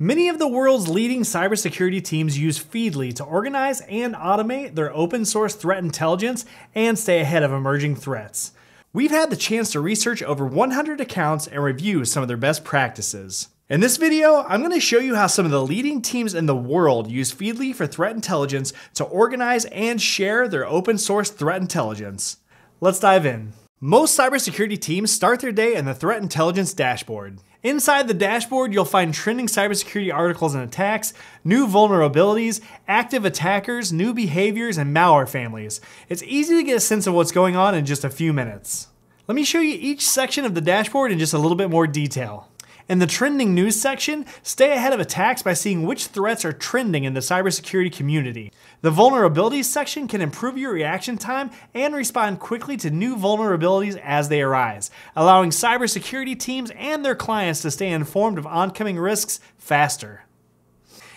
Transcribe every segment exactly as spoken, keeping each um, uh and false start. Many of the world's leading cybersecurity teams use Feedly to organize and automate their open source threat intelligence and stay ahead of emerging threats. We've had the chance to research over one hundred accounts and review some of their best practices. In this video, I'm going to show you how some of the leading teams in the world use Feedly for threat intelligence to organize and share their open source threat intelligence. Let's dive in. Most cybersecurity teams start their day in the threat intelligence dashboard. Inside the dashboard, you'll find trending cybersecurity articles and attacks, new vulnerabilities, active attackers, new behaviors, and malware families. It's easy to get a sense of what's going on in just a few minutes. Let me show you each section of the dashboard in just a little bit more detail. In the trending news section, stay ahead of attacks by seeing which threats are trending in the cybersecurity community. The vulnerabilities section can improve your reaction time and respond quickly to new vulnerabilities as they arise, allowing cybersecurity teams and their clients to stay informed of oncoming risks faster.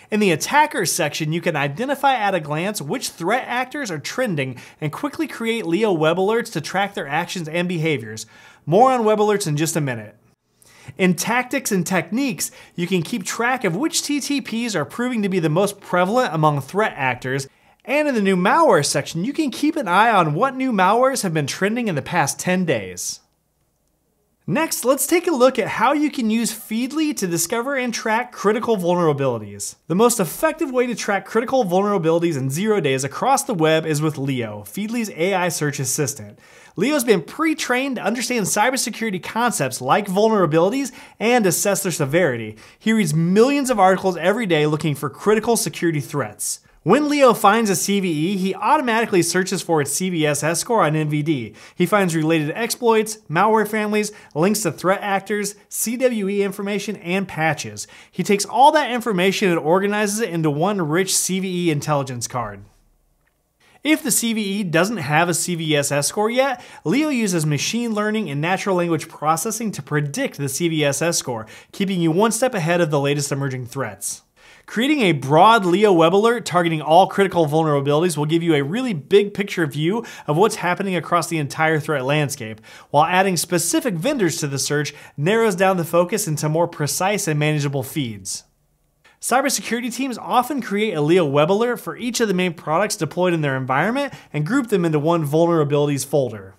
In the attackers section, you can identify at a glance which threat actors are trending and quickly create Leo web alerts to track their actions and behaviors. More on web alerts in just a minute. In tactics and techniques, you can keep track of which T T Ps are proving to be the most prevalent among threat actors. And in the new malware section, you can keep an eye on what new malwares have been trending in the past ten days. Next, let's take a look at how you can use Feedly to discover and track critical vulnerabilities. The most effective way to track critical vulnerabilities in zero days across the web is with Leo, Feedly's A I search assistant. Leo's been pre-trained to understand cybersecurity concepts like vulnerabilities and assess their severity. He reads millions of articles every day looking for critical security threats. When Leo finds a C V E, he automatically searches for its C V S S score on N V D. He finds related exploits, malware families, links to threat actors, C W E information, and patches. He takes all that information and organizes it into one rich C V E intelligence card. If the C V E doesn't have a C V S S score yet, Leo uses machine learning and natural language processing to predict the C V S S score, keeping you one step ahead of the latest emerging threats. Creating a broad Leo web alert targeting all critical vulnerabilities will give you a really big picture view of what's happening across the entire threat landscape, while adding specific vendors to the search narrows down the focus into more precise and manageable feeds. Cybersecurity teams often create a Leo web alert for each of the main products deployed in their environment and group them into one vulnerabilities folder.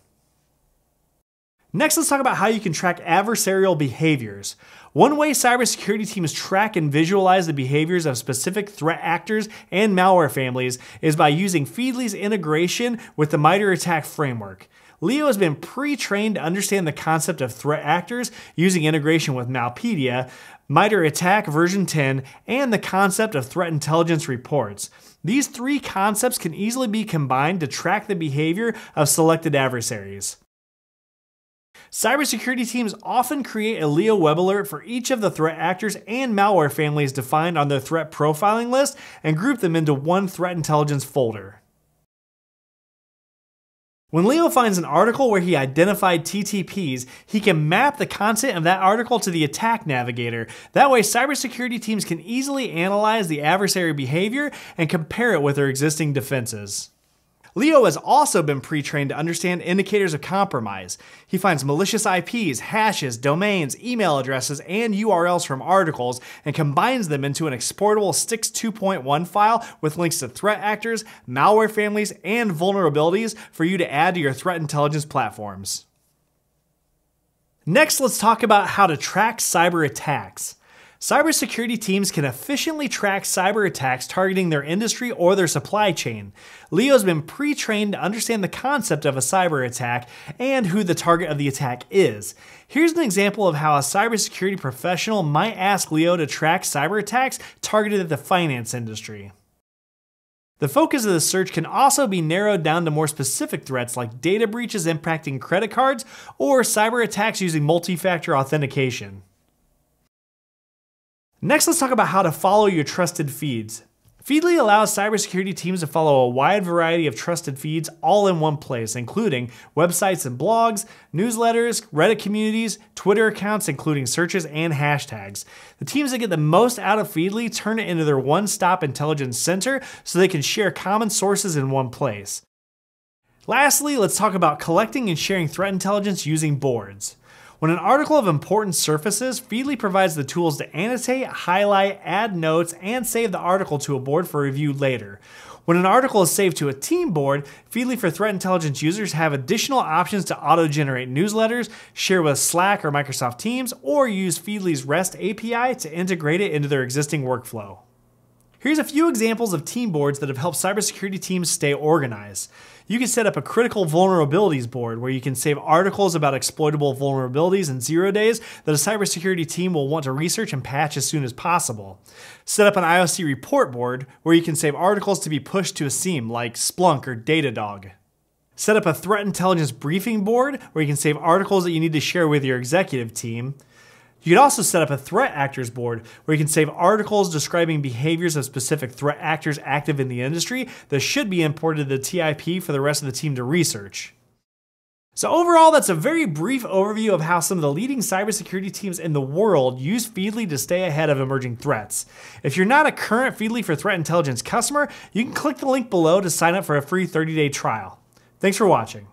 Next, let's talk about how you can track adversarial behaviors. One way cybersecurity teams track and visualize the behaviors of specific threat actors and malware families is by using Feedly's integration with the MITRE ATT&CK framework. Leo has been pre-trained to understand the concept of threat actors using integration with Malpedia, MITRE ATT&CK version ten, and the concept of threat intelligence reports. These three concepts can easily be combined to track the behavior of selected adversaries. Cybersecurity teams often create a Leo web alert for each of the threat actors and malware families defined on their threat profiling list and group them into one threat intelligence folder. When Leo finds an article where he identified T T Ps, he can map the content of that article to the attack navigator. That way, cybersecurity teams can easily analyze the adversary behavior and compare it with their existing defenses. Leo has also been pre-trained to understand indicators of compromise. He finds malicious I Ps, hashes, domains, email addresses, and U R Ls from articles and combines them into an exportable STIX two point one file with links to threat actors, malware families, and vulnerabilities for you to add to your threat intelligence platforms. Next, let's talk about how to track cyber attacks. Cybersecurity teams can efficiently track cyber attacks targeting their industry or their supply chain. Leo's been pre-trained to understand the concept of a cyber attack and who the target of the attack is. Here's an example of how a cybersecurity professional might ask Leo to track cyber attacks targeted at the finance industry. The focus of the search can also be narrowed down to more specific threats like data breaches impacting credit cards or cyber attacks using multi-factor authentication. Next, let's talk about how to follow your trusted feeds. Feedly allows cybersecurity teams to follow a wide variety of trusted feeds all in one place, including websites and blogs, newsletters, Reddit communities, Twitter accounts, including searches and hashtags. The teams that get the most out of Feedly turn it into their one-stop intelligence center so they can share common sources in one place. Lastly, let's talk about collecting and sharing threat intelligence using boards. When an article of importance surfaces, Feedly provides the tools to annotate, highlight, add notes, and save the article to a board for review later. When an article is saved to a team board, Feedly for threat intelligence users have additional options to auto-generate newsletters, share with Slack or Microsoft Teams, or use Feedly's REST A P I to integrate it into their existing workflow. Here's a few examples of team boards that have helped cybersecurity teams stay organized. You can set up a critical vulnerabilities board where you can save articles about exploitable vulnerabilities and zero days that a cybersecurity team will want to research and patch as soon as possible. Set up an I O C report board where you can save articles to be pushed to a SIEM like Splunk or Datadog. Set up a threat intelligence briefing board where you can save articles that you need to share with your executive team. You could also set up a threat actors board where you can save articles describing behaviors of specific threat actors active in the industry that should be imported to the T I P for the rest of the team to research. So overall, that's a very brief overview of how some of the leading cybersecurity teams in the world use Feedly to stay ahead of emerging threats. If you're not a current Feedly for Threat Intelligence customer, you can click the link below to sign up for a free thirty day trial. Thanks for watching.